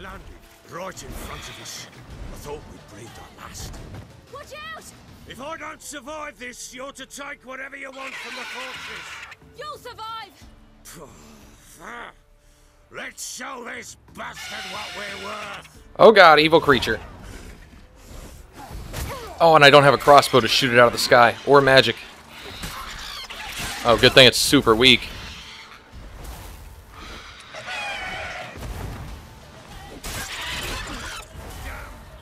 Landed right in front of us. I thought we'd breathed our last. Watch out! If I don't survive this, you're to take whatever you want from the fortress. You'll survive! Let's show this bastard what we're worth! Oh god, evil creature. Oh, and I don't have a crossbow to shoot it out of the sky. Or magic. Oh, good thing it's super weak.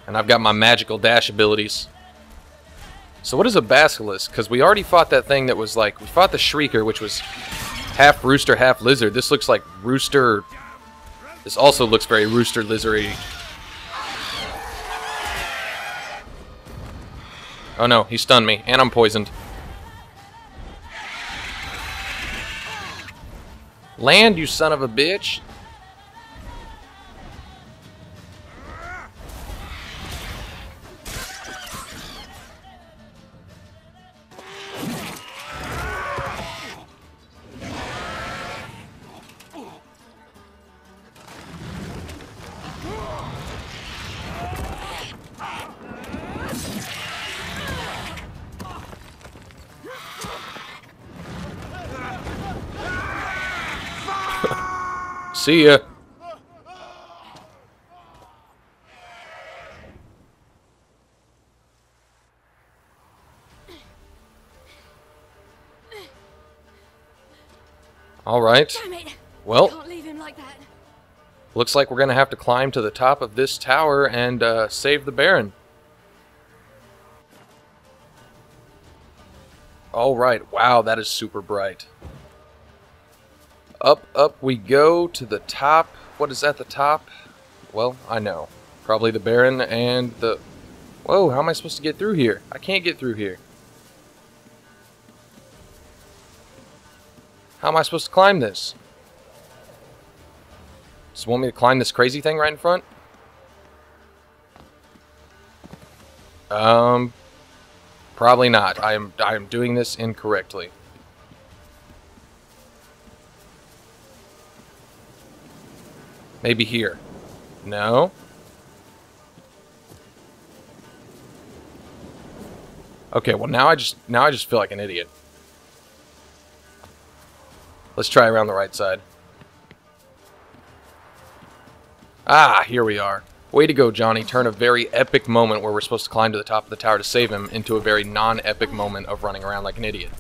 And I've got my magical dash abilities. So what is a basilisk? Because we already fought that thing that was like... We fought the shrieker, which was half rooster, half lizard. This looks like rooster... This also looks very rooster lizard-y. Oh no, he stunned me, and I'm poisoned. Land, you son of a bitch! See ya. All right. Well, can't leave him like that. Looks like we're gonna have to climb to the top of this tower and save the Baron. All right. Wow, that is super bright. Up we go to the top. What is at the top? Well, I know. Probably the Baron and the... Whoa, how am I supposed to get through here? I can't get through here. How am I supposed to climb this? Does it want me to climb this crazy thing right in front? Probably not. I am doing this incorrectly. Maybe here. No. Okay, well now I just feel like an idiot. Let's try around the right side. Ah, here we are. Way to go, Johnny. Turn a very epic moment where we're supposed to climb to the top of the tower to save him into a very non-epic moment of running around like an idiot.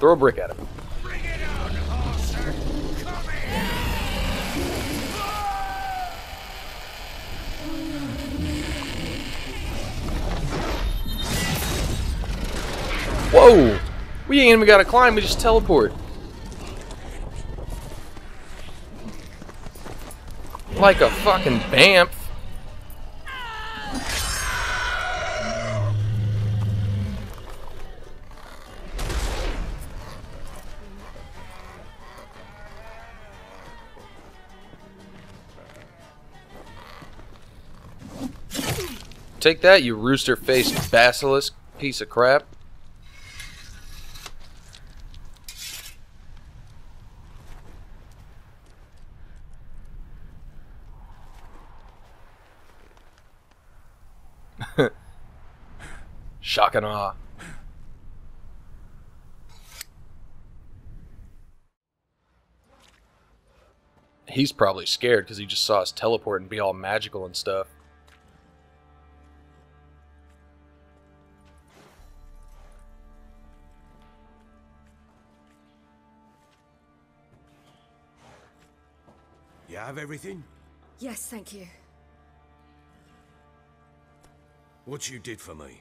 Throw a brick at him. Bring it on, monster. Come here. Whoa! We ain't even gotta climb, we just teleport. Like a fucking BAMF. Take that, you rooster-faced basilisk piece of crap. Shock and awe. He's probably scared because he just saw us teleport and be all magical and stuff. Have everything? Yes, thank you. What you did for me,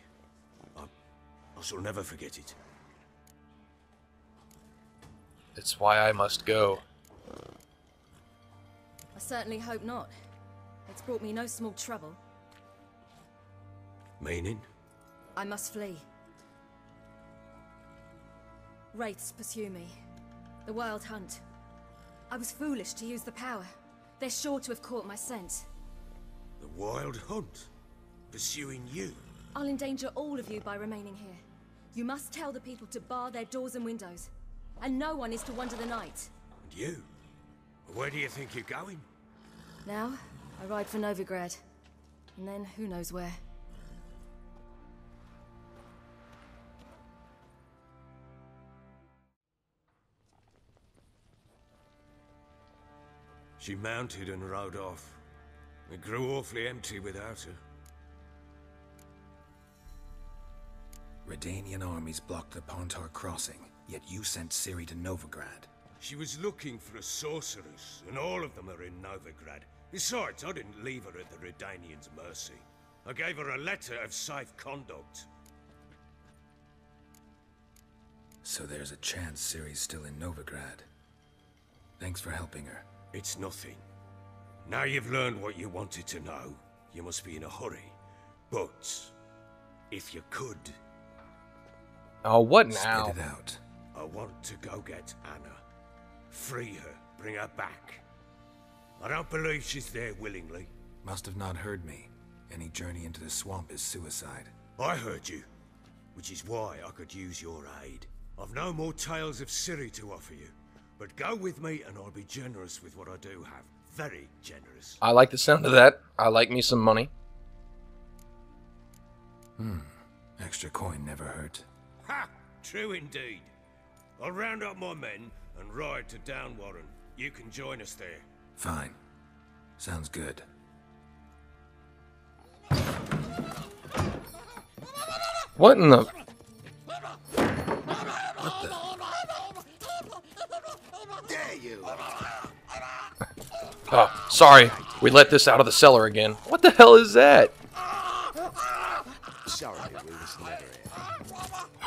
I shall never forget it. It's why I must go. I certainly hope not. It's brought me no small trouble. Meaning? I must flee. Wraiths pursue me. The wild hunt. I was foolish to use the power. They're sure to have caught my scent. The wild hunt? Pursuing you? I'll endanger all of you by remaining here. You must tell the people to bar their doors and windows. And no one is to wander the night. And you? Where do you think you're going? Now, I ride for Novigrad. And then who knows where. She mounted and rode off. It grew awfully empty without her. Redanian armies blocked the Pontar crossing, yet you sent Ciri to Novigrad. She was looking for a sorceress, and all of them are in Novigrad. Besides, I didn't leave her at the Redanians' mercy. I gave her a letter of safe conduct. So there's a chance Ciri's still in Novigrad. Thanks for helping her. It's nothing. Now you've learned what you wanted to know, you must be in a hurry. But, if you could... Oh, what now? Spit it out. I want to go get Anna. Free her. Bring her back. I don't believe she's there willingly. Must have not heard me. Any journey into the swamp is suicide. I heard you. Which is why I could use your aid. I've no more tales of Ciri to offer you. But go with me and I'll be generous with what I do have. Very generous. I like the sound of that. I like me some money. Extra coin never hurt. Ha! True indeed. I'll round up my men and ride to Downwarren. You can join us there. Fine. Sounds good. What in the... What the... Dare you. Oh, sorry. We let this out of the cellar again. What the hell is that? Sorry, we just never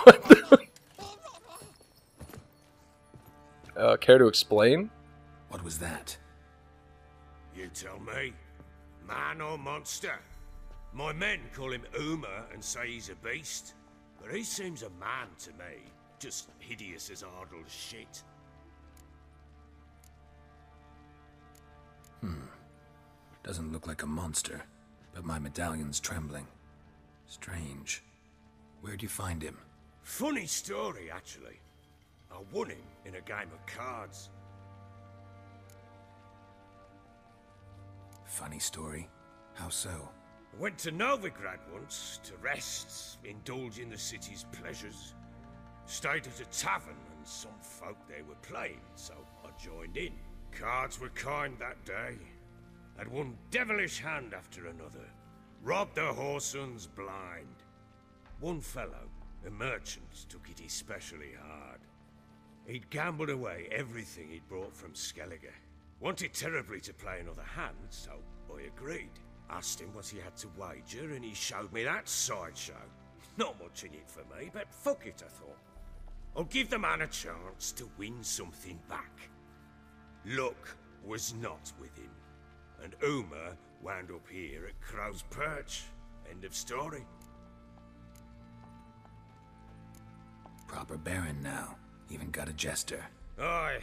What the... care to explain? What was that? You tell me. Man or monster? My men call him Uma and say he's a beast. But he seems a man to me. Just hideous as Ardle's shit. Doesn't look like a monster, but my medallion's trembling. Strange. Where'd you find him? Funny story, actually. I won him in a game of cards. Funny story? How so? I went to Novigrad once, to rest, indulge in the city's pleasures. Stayed at a tavern, and some folk there were playing, so I joined in. Cards were kind that day. Had one devilish hand after another. Robbed the whoreson blind. One fellow, a merchant, took it especially hard. He'd gambled away everything he'd brought from Skellige. Wanted terribly to play another hand, so I agreed. Asked him what he had to wager, and he showed me that sideshow. Not much in it for me, but fuck it, I thought. I'll give the man a chance to win something back. Luck was not with him, and Uma wound up here at Crow's Perch. End of story. Proper baron now. Even got a jester. Aye.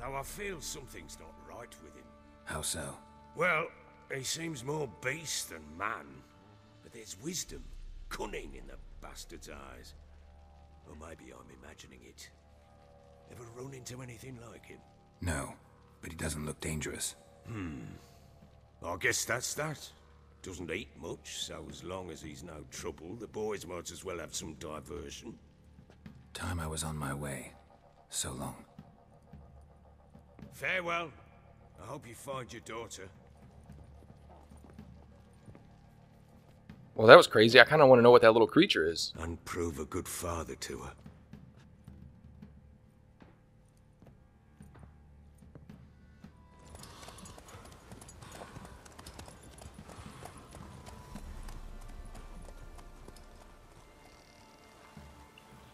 Though I feel something's not right with him. How so? Well, he seems more beast than man. But there's wisdom, cunning in the bastard's eyes. Or maybe I'm imagining it. Ever run into anything like him? No, but he doesn't look dangerous. I guess that's that. Doesn't eat much, so as long as he's no trouble, the boys might as well have some diversion. Time I was on my way. So long. Farewell. I hope you find your daughter. Well, that was crazy. I kind of want to know what that little creature is. And prove a good father to her.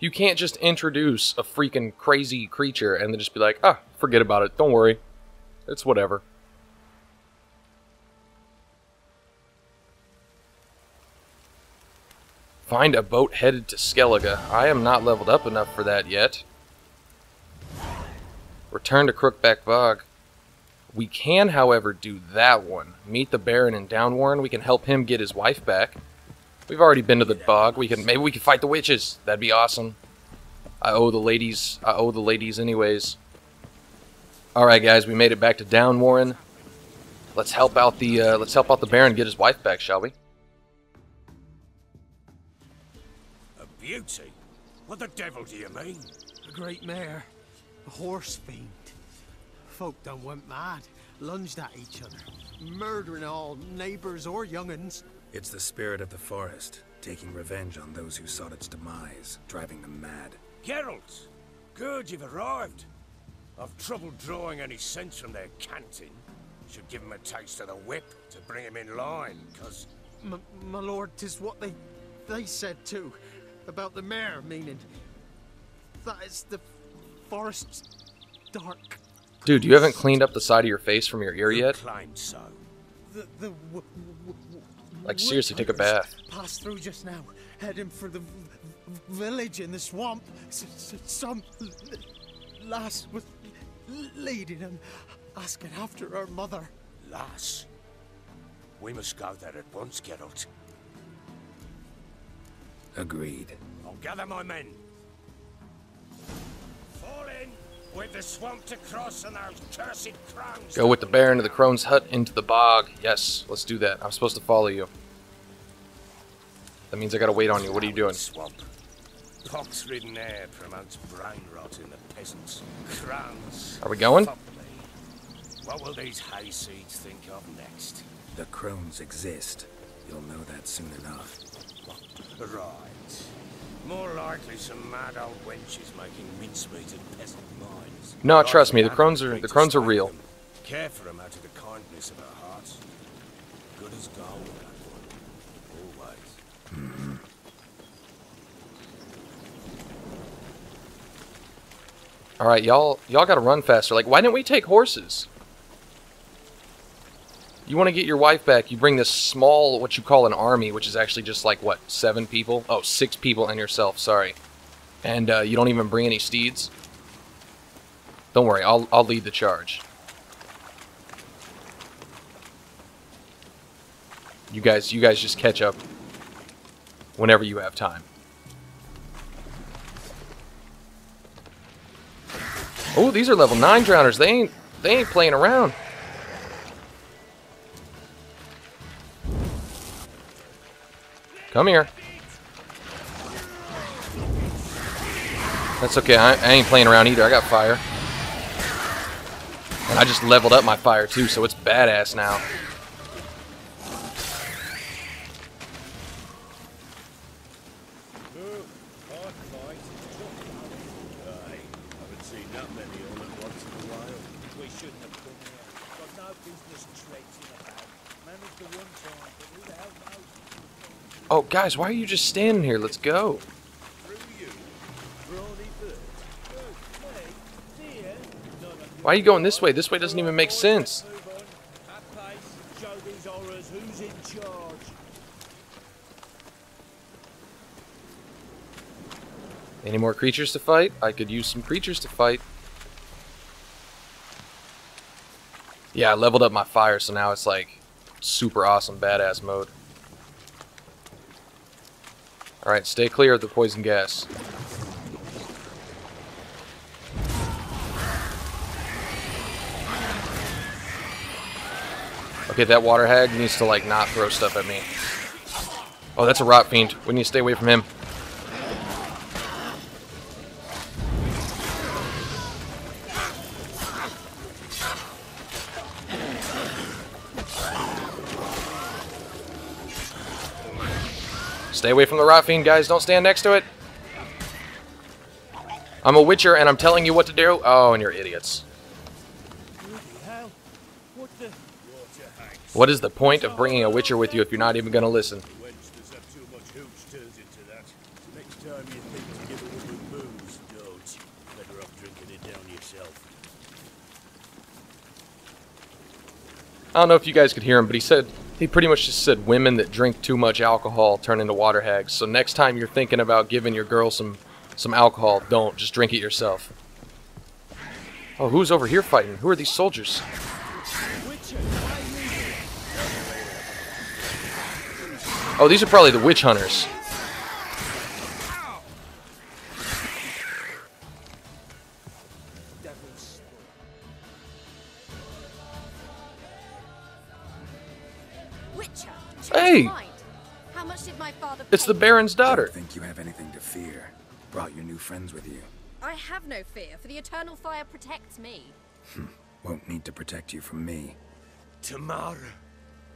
You can't just introduce a freaking crazy creature and then just be like, ah, forget about it. Don't worry. It's whatever. Find a boat headed to Skellige. I am not leveled up enough for that yet. Return to Crookback Bog. We can, however, do that one. Meet the Baron in Downwarren. We can help him get his wife back. We've already been to the bog. We can maybe we can fight the witches. That'd be awesome. I owe the ladies. I owe the ladies anyways. All right, guys, we made it back to Downwarren. Let's help out the Baron and get his wife back, shall we? A beauty. What the devil do you mean? A great mare, a horse fiend. Folk done went mad, lunged at each other, murdering all neighbors or young'uns. It's the spirit of the forest, taking revenge on those who sought its demise, driving them mad. Geralt! Good, you've arrived. I've trouble drawing any sense from their canting. Should give him a taste of the whip to bring him in line, cause... My lord, 'tis what they said too, about the mare, meaning. That is the forest's dark... Dude, you haven't cleaned up the side of your face from your ear yet? So. Like, seriously, take a bath. Passed through just now, heading for the village in the swamp. Some lass was leading him, asking after her mother. Lass? We must go there at once, Geralt. Agreed. I'll gather my men. Fall in! With the swamp to cross and those cursed crones. Go with the Baron to the crone's hut into the bog. Yes, let's do that. I'm supposed to follow you. That means I gotta wait on you. What are you doing? Swamp. Pox-ridden air promotes brain rot in the peasants. Crowns. Are we going? What will these hayseeds think of next? The crones exist. You'll know that soon enough. Right. More likely some mad old wenches making mincemeat and peasant minds. No, trust me, the crones are real. Care for them out of the kindness of our hearts. Good as gold, that one. Always. Mm-hmm. All right, y'all got to run faster. Like, why didn't we take horses? You want to get your wife back, you bring this small, what you call an army, which is actually just like, what, 7 people? Oh, 6 people and yourself, sorry. And you don't even bring any steeds? Don't worry, I'll lead the charge. You guys just catch up whenever you have time. Oh, these are level 9 drowners. They ain't playing around. Come here. That's okay. I ain't playing around either. I got fire. And I just leveled up my fire too, so it's badass now. Oh, guys, why are you just standing here? Let's go. Why are you going this way? This way doesn't even make sense. Any more creatures to fight? I could use some creatures to fight. Yeah, I leveled up my fire, so now it's like super awesome badass mode. Alright, stay clear of the poison gas. Okay, that water hag needs to, like, not throw stuff at me. Oh, that's a rot fiend. We need to stay away from him. Stay away from the rot fiend, guys. Don't stand next to it. I'm a witcher, and I'm telling you what to do. Oh, and you're idiots. What is the point of bringing a witcher with you if you're not even going to listen? I don't know if you guys could hear him, but he said... He pretty much just said women that drink too much alcohol turn into water hags. So next time you're thinking about giving your girl some alcohol, don't. Just drink it yourself. Oh, who's over here fighting? Who are these soldiers? Oh, these are probably the witch hunters. Hey! How much did my father pay? It's the Baron's daughter. I don't think you have anything to fear. Brought your new friends with you. I have no fear, for the Eternal Fire protects me. Won't need to protect you from me. Tamara,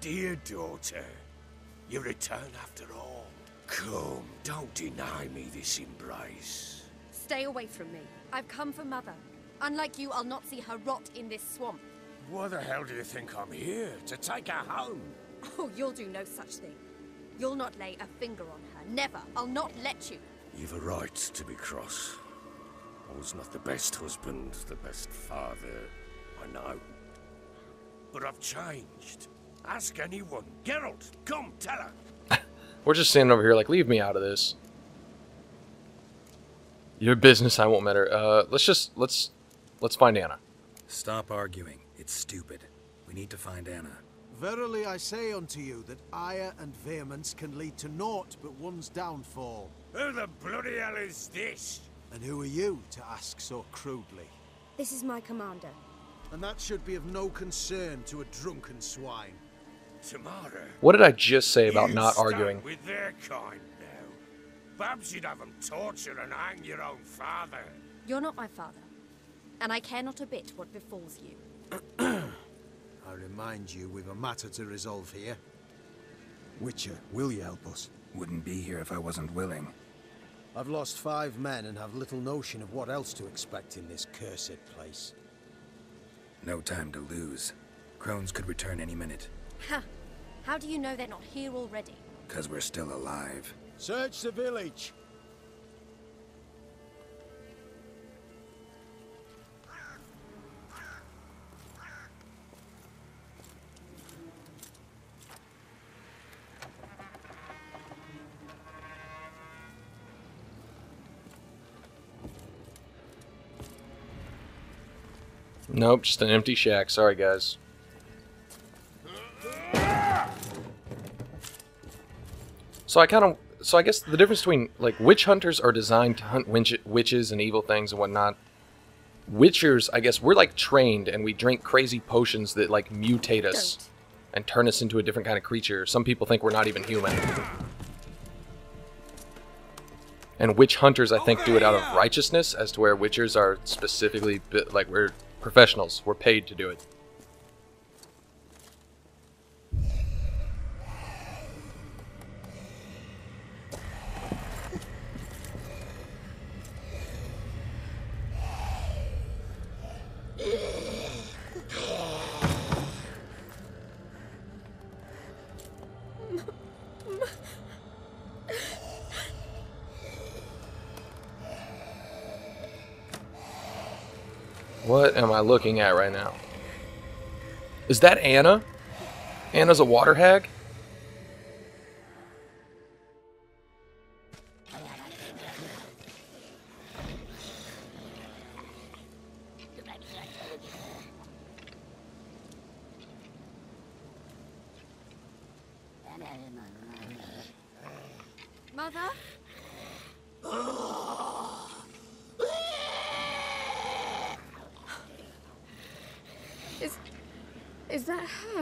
dear daughter, you return after all. Come, don't deny me this embrace. Stay away from me. I've come for Mother. Unlike you, I'll not see her rot in this swamp. Why the hell do you think I'm here? To take her home? Oh, you'll do no such thing. You'll not lay a finger on her. Never. I'll not let you. You've a right to be cross. I was not the best husband, the best father, I know. But I've changed. Ask anyone. Geralt, come, tell her. We're just standing over here like, leave me out of this. Your business, I won't matter. Let's find Anna. Stop arguing. It's stupid. We need to find Anna. Verily I say unto you that ire and vehemence can lead to naught but one's downfall. Who the bloody hell is this? And who are you to ask so crudely? This is my commander. And that should be of no concern to a drunken swine. Tamara, what did I just say about not arguing? With their kind now. Babs, you'd have them torture and hang your own father. You're not my father, and I care not a bit what befalls you. I remind you, we've a matter to resolve here. Witcher, will you help us? Wouldn't be here if I wasn't willing. I've lost 5 men and have little notion of what else to expect in this cursed place. No time to lose. Crones could return any minute. Ha! How do you know they're not here already? Because we're still alive. Search the village! Nope, just an empty shack. Sorry, guys. So I guess the difference between, like, witch hunters are designed to hunt witches and evil things and whatnot. Witchers, I guess, we're, like, trained and we drink crazy potions that, like, mutate us and turn us into a different kind of creature. Some people think we're not even human. And witch hunters, I think, do it out of righteousness, as to where witchers are specifically, like, we're professionals. We're paid to do it. What am I looking at right now? Is that Anna? Anna's a water hag? Mother? Is that her?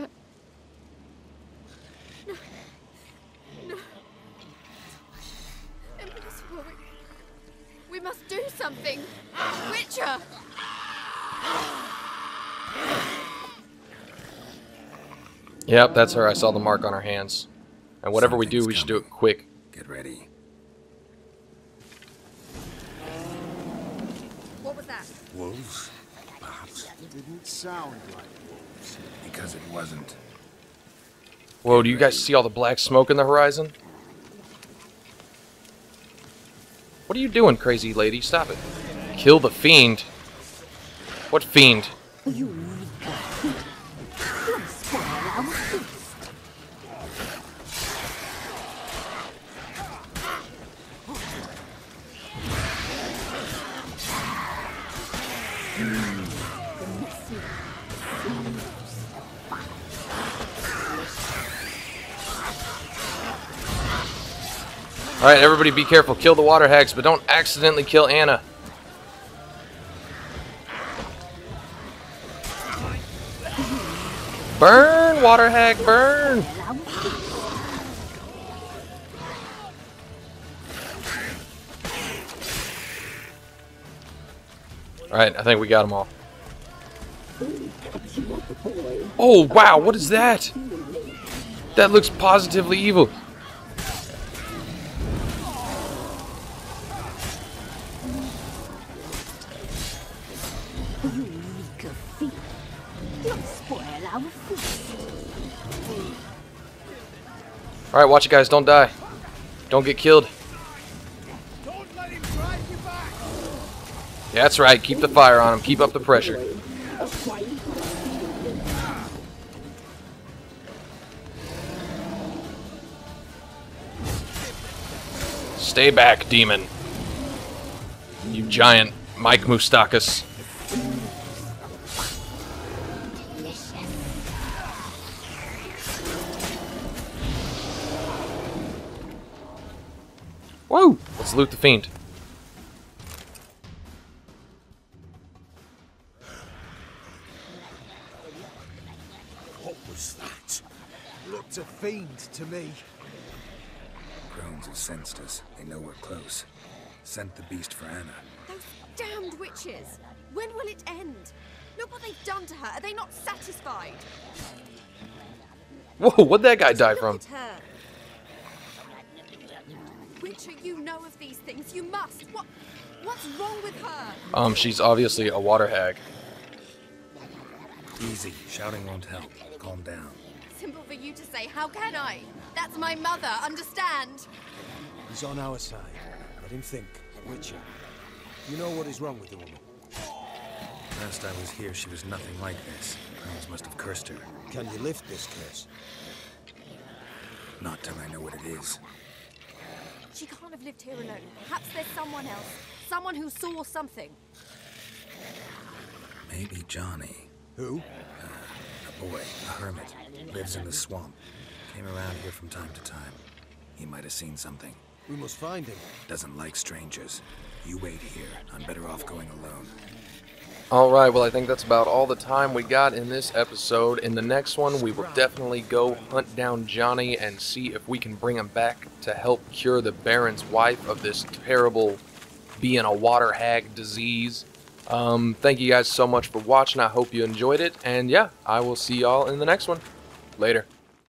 No. No. Impossible. We must do something. Witcher! Yep, that's her. I saw the mark on her hands. And whatever we do, we should do it quick. Get ready. What was that? Wolves? Perhaps. It didn't sound like wolves. Because it wasn't. Whoa, do you guys see all the black smoke in the horizon? What are you doing, crazy lady? Stop it. Kill the fiend. What fiend? Alright, everybody be careful. Kill the water hags, but don't accidentally kill Anna. Burn, water hag, burn! Alright, I think we got them all. Oh, wow, what is that? That looks positively evil. Alright, watch it, guys. Don't die. Don't get killed. Don't let him drive you back. Yeah, that's right. Keep the fire on him. Keep up the pressure. Stay back, demon. You giant Mike Moustakis. Whoa! Let's loot the fiend. What was that? Looked a fiend to me. Groans have sensed us. They know we're close. Sent the beast for Anna. Those damned witches! When will it end? Look what they've done to her. Are they not satisfied? Whoa! What'd that guy die from? Witcher, you know of these things. You must. What's wrong with her? She's obviously a water hag. Easy. Shouting won't help. Calm down. Simple for you to say. How can I? That's my mother. Understand? He's on our side. Let him think. Witcher, you know what is wrong with the woman. Last I was here, she was nothing like this. Crowns must have cursed her. Can you lift this curse? Not till I know what it is. She can't have lived here alone. Perhaps there's someone else. Someone who saw something. Maybe Johnny. Who? A boy, a hermit. Lives in the swamp. Came around here from time to time. He might have seen something. We must find him. Doesn't like strangers. You wait here. I'm better off going alone. Alright, well I think that's about all the time we got in this episode. In the next one, we will definitely go hunt down Johnny and see if we can bring him back to help cure the Baron's wife of this terrible being a water hag disease. Thank you guys so much for watching. I hope you enjoyed it. And yeah, I will see y'all in the next one. Later.